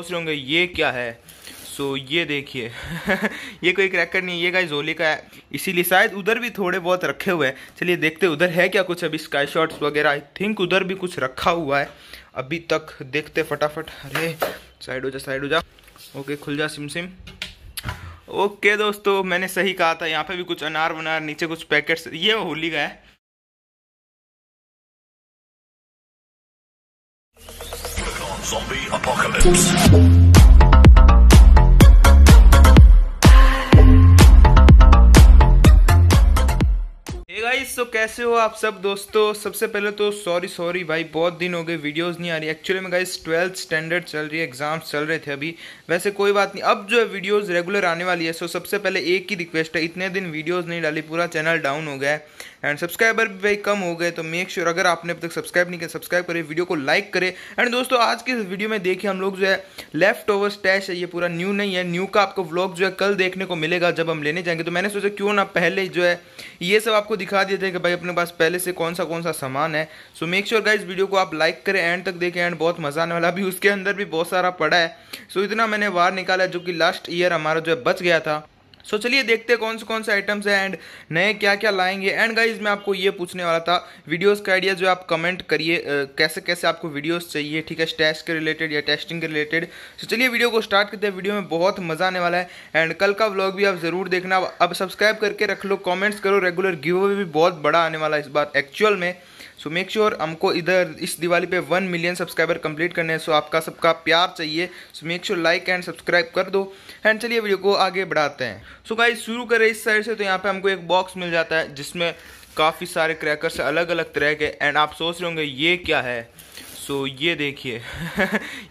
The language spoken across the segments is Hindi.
सोच रहे होंगे ये क्या है। सो ये देखिए ये कोई क्रैकर नहीं है, ये गाइस होली का है, इसीलिए शायद उधर भी थोड़े बहुत रखे हुए हैं। चलिए देखते हैं उधर है क्या कुछ। अभी स्काई शॉट्स वगैरह आई थिंक उधर भी कुछ रखा हुआ है अभी तक, देखते फटाफट। अरे साइड हो जा, साइड हो जा। ओके खुल जा सिम सिम। ओके दोस्तों मैंने सही कहा था, यहाँ पे भी कुछ अनार वनार, नीचे कुछ पैकेट्स, ये होली का है। Zombie apocalypse. तो कैसे हो आप सब दोस्तों। सबसे पहले तो सॉरी भाई, बहुत दिन हो गए वीडियोस नहीं आ रही। एक्चुअली में गाइस 12th स्टैंडर्ड चल रही है, एग्जाम्स चल रहे थे अभी। वैसे कोई बात नहीं, अब जो है वीडियोस रेगुलर आने वाली है। सो सबसे पहले एक ही रिक्वेस्ट है, इतने दिन वीडियोस नहीं डाली, पूरा चैनल डाउन हो गया है एंड सब्सक्राइबर भी भाई कम हो गए। तो मेक श्योर अगर आपने अब तक सब्सक्राइब नहीं किया, सब्सक्राइब करें, वीडियो को लाइक करें। एंड दोस्तों आज की इस वीडियो में देखिए हम लोग जो है लेफ्ट ओवर स्टैश है, ये पूरा न्यू नहीं है। न्यू का आपको व्लॉग जो है कल देखने को मिलेगा जब हम लेने जाएंगे। तो मैंने सोचा क्यों ना पहले जो है ये सब आपको दिखा दिया कि भाई अपने पास पहले से कौन सा सामान है। So make sure guys video को आप लाइक करें, एंड तक देखें, एंड बहुत मजा आने वाला। अभी उसके अंदर भी बहुत सारा पड़ा है। सो इतना मैंने बाहर निकाला जो कि लास्ट ईयर हमारा जो है बच गया था। सो चलिए देखते हैं कौन से आइटम्स हैं एंड नए क्या क्या लाएंगे। एंड गाइज मैं आपको ये पूछने वाला था, वीडियोस का आइडिया जो आप कमेंट करिए कैसे कैसे आपको वीडियोस चाहिए, ठीक है, स्टैश के रिलेटेड या टेस्टिंग के रिलेटेड। सो चलिए वीडियो को स्टार्ट करते हैं, वीडियो में बहुत मज़ा आने वाला है। एंड कल का व्लॉग भी आप ज़रूर देखना। अब सब्सक्राइब करके रख लो, कॉमेंट्स करो, रेगुलर गिव अवे भी बहुत बड़ा आने वाला है इस बार एक्चुअल में। सो मेक श्योर हमको इधर इस दिवाली पे 1 मिलियन सब्सक्राइबर कंप्लीट करने हैं। सो आपका सबका प्यार चाहिए। So make sure like and subscribe कर दो। एंड चलिए वीडियो को आगे बढ़ाते हैं। सो गाइस शुरू करें इस साइड से। तो यहाँ पे हमको एक बॉक्स मिल जाता है जिसमें काफ़ी सारे क्रैकर्स अलग अलग तरह के। एंड आप सोच रहे होंगे ये क्या है। सो ये देखिए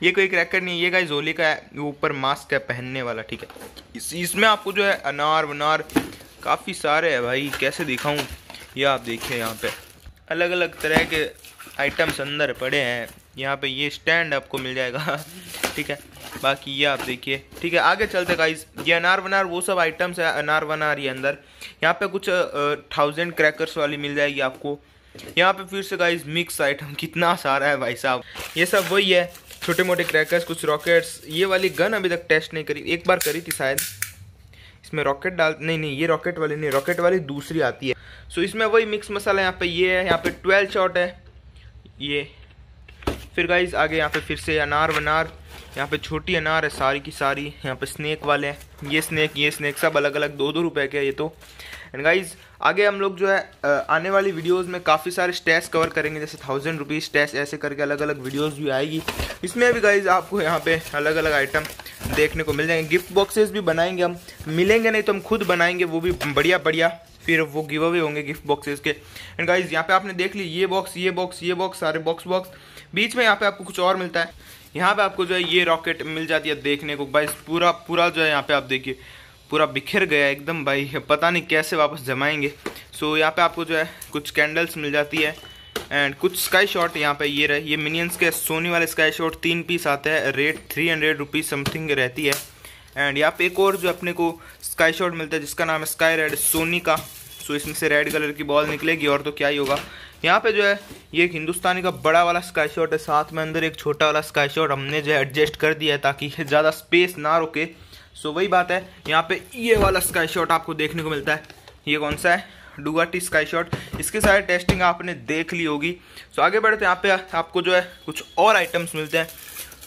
ये कोई क्रैकर नहीं है, ये गाइस होली का है, ऊपर मास्क है पहनने वाला, ठीक है। इसमें आपको जो है अनार वनार काफ़ी सारे है भाई, कैसे दिखाऊँ। ये आप देखिए यहाँ पे अलग अलग तरह के आइटम्स अंदर पड़े हैं। यहाँ पे ये स्टैंड आपको मिल जाएगा, ठीक है। बाकी ये आप देखिए, ठीक है। आगे चलते गाइस, ये अनार वनार वो सब आइटम्स है, अनार वनार ये अंदर। यहाँ पे कुछ 1000 क्रैकर्स वाली मिल जाएगी आपको। यहाँ पे फिर से गाइस मिक्स आइटम कितना सारा है भाई साहब। ये सब वही है, छोटे मोटे क्रैकर्स, कुछ रॉकेट्स। ये वाली गन अभी तक टेस्ट नहीं करी, एक बार करी थी शायद। इसमें रॉकेट डाल, नहीं ये रॉकेट वाली नहीं, रॉकेट वाली दूसरी आती है। सो इसमें वही मिक्स मसाला। यहाँ पे ये है, यहाँ पे 12 शॉट है ये। फिर गाइज आगे यहाँ पे फिर से अनार वनार, यहाँ पे छोटी अनार है सारी की सारी। यहाँ पे स्नैक वाले हैं, ये स्नैक सब अलग अलग 2-2 रुपए के ये तो। एंड गाइज आगे हम लोग जो है आने वाली वीडियोस में काफ़ी सारे स्टैश कवर करेंगे, जैसे 1000 रुपीज़ स्टैश ऐसे करके अलग अलग वीडियोस भी आएगी। इसमें भी गाइज आपको यहाँ पे अलग अलग आइटम देखने को मिल जाएंगे। गिफ्ट बॉक्सेस भी बनाएंगे हम, मिलेंगे नहीं तो हम खुद बनाएंगे, वो भी बढ़िया। फिर वो गिव अवे होंगे गिफ्ट बॉक्सेस के। एंड गाइज यहाँ पे आपने देख ली ये बॉक्स सारे बॉक्स। बीच में यहाँ पे आपको कुछ और मिलता है। यहाँ पे आपको जो है ये रॉकेट मिल जाती है देखने को। भाई पूरा जो है यहाँ पे आप देखिए पूरा बिखर गया एकदम भाई, पता नहीं कैसे वापस जमाएंगे। सो यहाँ पे आपको जो है कुछ कैंडल्स मिल जाती है एंड कुछ स्काई शॉट। यहाँ पे ये रहे, ये मिनियंस के सोनी वाले स्काई शॉट 3 पीस आते हैं, रेट 300 रुपीज़ समथिंग रहती है। एंड यहाँ पे एक और जो अपने को स्काई शॉट मिलता है जिसका नाम है स्काई रेड, सोनी का। सो इसमें से रेड कलर की बॉल निकलेगी और तो क्या ही होगा। यहाँ पे जो है ये एक हिंदुस्तानी का बड़ा वाला स्काई शॉट है, साथ में अंदर एक छोटा वाला स्काई शॉट हमने जो है एडजस्ट कर दिया है ताकि ज़्यादा स्पेस ना रोके। सो वही बात है, यहाँ पे ये वाला स्काई शॉट आपको देखने को मिलता है। ये कौन सा है, डुगाटी स्काई शॉट। इसके सारे टेस्टिंग आपने देख ली होगी। सो आगे बढ़ते यहाँ पे आपको जो है कुछ और आइटम्स मिलते हैं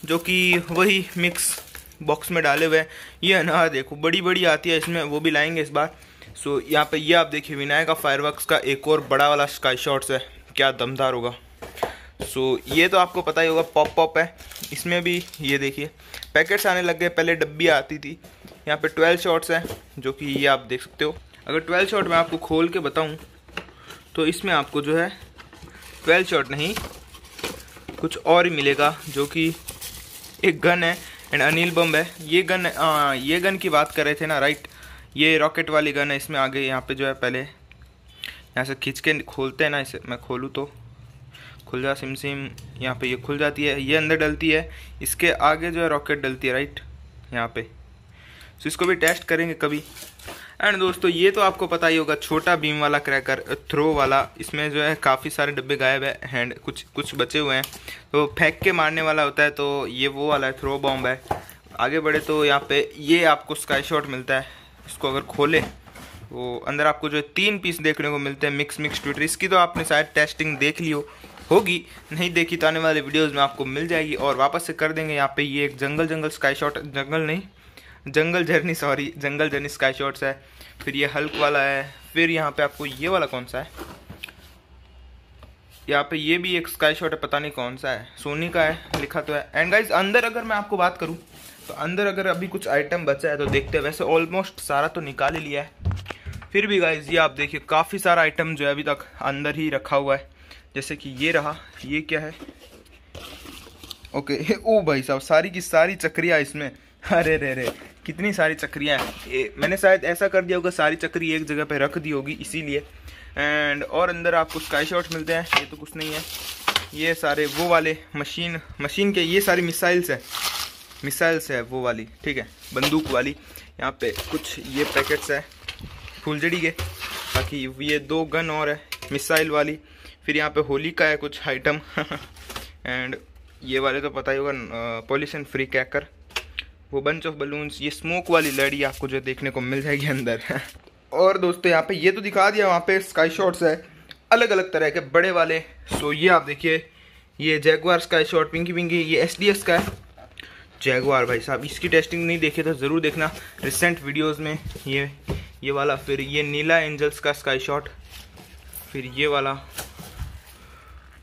जो कि वही मिक्स बॉक्स में डाले हुए हैं। ये अनार देखो बड़ी आती है, इसमें वो भी लाएंगे इस बार। सो यहाँ पे ये आप देखिए विनायक का फायरवर्क्स का एक और बड़ा वाला स्काई शॉट्स है, क्या दमदार होगा। सो ये तो आपको पता ही होगा, पॉप है। इसमें भी ये देखिए पैकेट्स आने लग गए, पहले डब्बी आती थी। यहाँ पे 12 शॉट्स हैं जो कि ये आप देख सकते हो। अगर 12 शॉट मैं आपको खोल के बताऊँ तो इसमें आपको जो है 12 शॉट नहीं कुछ और ही मिलेगा जो कि एक गन है एंड अनिल बम है। ये गन की बात कर रहे थे ना, राइट। ये रॉकेट वाली गन है। इसमें आगे यहाँ पे जो है पहले यहाँ से खींच के खोलते हैं ना, इसे मैं खोलूँ तो खुल जा सिम। यहाँ पे ये खुल जाती है, ये अंदर डलती है, इसके आगे जो है रॉकेट डलती है, राइट यहाँ पे। सो इसको भी टेस्ट करेंगे कभी। एंड दोस्तों ये तो आपको पता ही होगा, छोटा बीम वाला क्रैकर, थ्रो वाला, इसमें जो है काफ़ी सारे डब्बे गायब है, हैंड कुछ बचे हुए हैं, तो फेंक के मारने वाला होता है, तो ये वो वाला है, थ्रो बॉम्ब है। आगे बढ़े तो यहाँ पे ये आपको स्काई शॉट मिलता है, इसको अगर खोले तो अंदर आपको जो है 3 पीस देखने को मिलते हैं, मिक्स ट्विटर। इसकी तो आपने शायद टेस्टिंग देख ली होगी, नहीं देखी तो आने वाले वीडियोज़ में आपको मिल जाएगी। और वापस से कर देंगे यहाँ पे ये एक jungle sky shot, jungle journey sky shots है, फिर ये हल्क वाला है, फिर यहाँ पे आपको ये वाला कौन सा है, यहाँ पे ये भी एक स्काई शॉट है, पता नहीं कौन सा है, सोनी का है लिखा तो है। एंड गाइज अंदर अगर मैं आपको बात करूँ तो अंदर अगर अभी कुछ आइटम बचा है तो देखते हैं, वैसे ऑलमोस्ट सारा तो निकाल ही लिया है, फिर भी गाइज ये आप देखिए काफ़ी सारा आइटम जो है अभी तक अंदर ही रखा हुआ है, जैसे कि ये रहा, ये क्या है, ओके, ओ भाई साहब सारी की सारी चक्रियाँ इसमें, अरे रे कितनी सारी चक्रियाँ हैं, मैंने शायद ऐसा कर दिया होगा सारी चक्री एक जगह पे रख दी होगी इसीलिए। एंड और अंदर आपको स्काई शॉट्स मिलते हैं, ये तो कुछ नहीं है, ये सारे वो वाले मशीन के ये सारी मिसाइल्स है वो वाली, ठीक है, बंदूक वाली। यहाँ पे कुछ ये पैकेट्स है फुलझड़ी के, बाकी ये 2 गन और है मिसाइल वाली, फिर यहाँ पे होली का है कुछ आइटम एंड ये वाले तो पता ही होगा, पॉल्यूशन फ्री क्रैकर, वो बंच ऑफ बलून्स, ये स्मोक वाली लड़ी आपको जो देखने को मिल जाएगी अंदर और दोस्तों यहाँ पे ये तो दिखा दिया, वहाँ पे स्काई शॉट्स है अलग अलग तरह के बड़े वाले। सो ये आप देखिए ये जैगवार स्काई शॉट, पिंकी, ये SDS का है जैगवार, भाई साहब इसकी टेस्टिंग नहीं देखी तो ज़रूर देखना रिसेंट वीडियोज़ में, ये वाला, फिर ये नीला एंजल्स का स्काई शॉट, फिर ये वाला,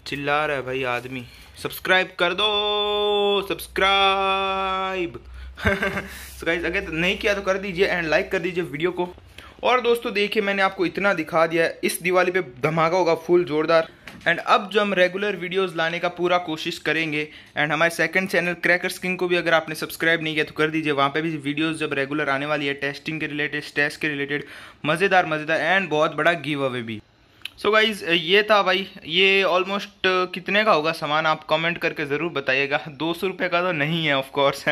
चिल्ला रहा है भाई आदमी, सब्सक्राइब कर दो, सब्सक्राइब सो गाइस अगर नहीं किया तो कर दीजिए एंड लाइक कर दीजिए वीडियो को। और दोस्तों देखिए मैंने आपको इतना दिखा दिया है, इस दिवाली पे धमाका होगा फुल जोरदार। एंड अब जो हम रेगुलर वीडियोस लाने का पूरा कोशिश करेंगे, एंड हमारे सेकंड चैनल क्रैकर्स किंग को भी अगर आपने सब्सक्राइब नहीं किया तो कर दीजिए, वहाँ पे भी वीडियोस जब रेगुलर आने वाली है, टेस्टिंग के रिलेटेड, टेस्ट के रिलेटेड, मज़ेदार एंड बहुत बड़ा गिव अवे भी। सो गाइज ये था भाई, ये ऑलमोस्ट कितने का होगा सामान आप कमेंट करके ज़रूर बताइएगा, 200 रुपये का तो नहीं है ऑफकोर्स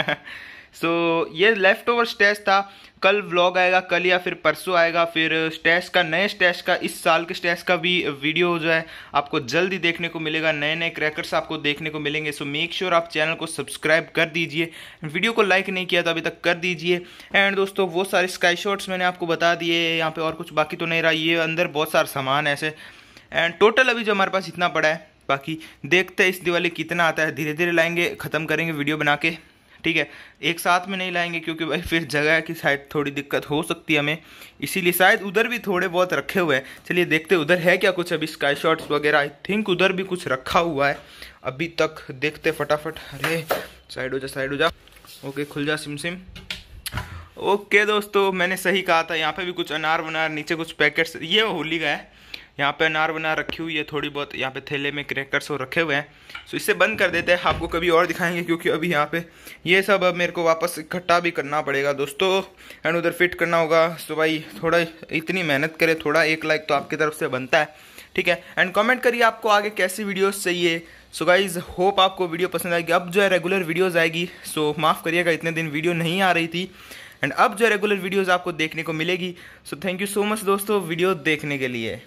सो ये लेफ़्ट ओवर स्टैश था, कल व्लॉग आएगा, कल या फिर परसों आएगा, फिर स्टैश का, नए स्टैश का, इस साल के स्टैश का भी वीडियो जो है आपको जल्दी देखने को मिलेगा, नए क्रैकर्स आपको देखने को मिलेंगे। सो मेक श्योर आप चैनल को सब्सक्राइब कर दीजिए, वीडियो को लाइक नहीं किया तो अभी तक कर दीजिए। एंड दोस्तों वो सारे स्काई शॉट्स मैंने आपको बता दिए, यहाँ पर और कुछ बाकी तो नहीं रहा, ये अंदर बहुत सारा सामान ऐसे, एंड टोटल अभी जो हमारे पास इतना पड़ा है, बाकी देखते हैं इस दिवाली कितना आता है, धीरे धीरे लाएंगे, ख़त्म करेंगे वीडियो बना के, ठीक है, एक साथ में नहीं लाएंगे क्योंकि भाई फिर जगह की शायद थोड़ी दिक्कत हो सकती है हमें, इसीलिए शायद उधर भी थोड़े बहुत रखे हुए हैं। चलिए देखते उधर है क्या कुछ, अभी स्काई शॉट्स वगैरह आई थिंक उधर भी कुछ रखा हुआ है अभी तक, देखते फटाफट, अरे साइड हो जा, ओके खुल जा सिम, ओके दोस्तों मैंने सही कहा था, यहाँ पर भी कुछ अनार, नीचे कुछ पैकेट्स, ये होली का है, यहाँ पे अनार रखी हुई है थोड़ी बहुत, यहाँ पे थैले में क्रैकर्स हो रखे हुए हैं। सो इससे बंद कर देते हैं, आपको कभी और दिखाएंगे क्योंकि अभी यहाँ पे ये सब अब मेरे को वापस इकट्ठा भी करना पड़ेगा दोस्तों, एंड उधर फिट करना होगा। सो भाई थोड़ा इतनी मेहनत करें, थोड़ा एक लाइक तो आपकी तरफ से बनता है, ठीक है, एंड कमेंट करिए आपको आगे कैसी वीडियोज़ चाहिए। सो गाइज होप आपको वीडियो पसंद आएगी, अब जो है रेगुलर वीडियोज़ आएगी, सो माफ़ करिएगा इतने दिन वीडियो नहीं आ रही थी, एंड अब जो रेगुलर वीडियोज़ आपको देखने को मिलेगी। So thank you so much दोस्तों वीडियो देखने के लिए।